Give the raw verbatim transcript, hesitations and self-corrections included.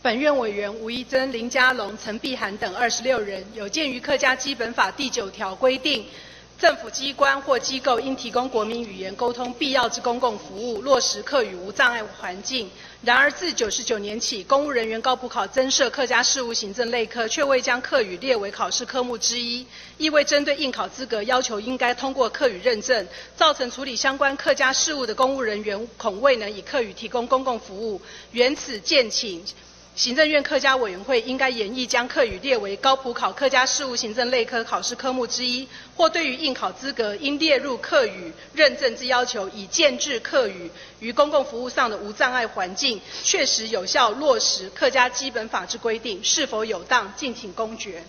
本院委员吴怡珍、林佳龙、陈碧涵等二十六人，有鉴于客家基本法第九条规定，政府机关或机构应提供国民语言沟通必要之公共服务，落实客语无障碍环境。然而，自九十九年起，公务人员高普考增设客家事务行政类科，却未将客语列为考试科目之一，亦未针对应考资格要求应该通过客语认证，造成处理相关客家事务的公务人员恐未能以客语提供公共服务。缘此，建请行政院客家委员会应该研议将客语列为高普考客家事务行政类科考试科目之一，或对于应考资格应列入客语认证之要求，以建制客语于公共服务上的无障碍环境，确实有效落实客家基本法之规定。是否有当，敬请公决。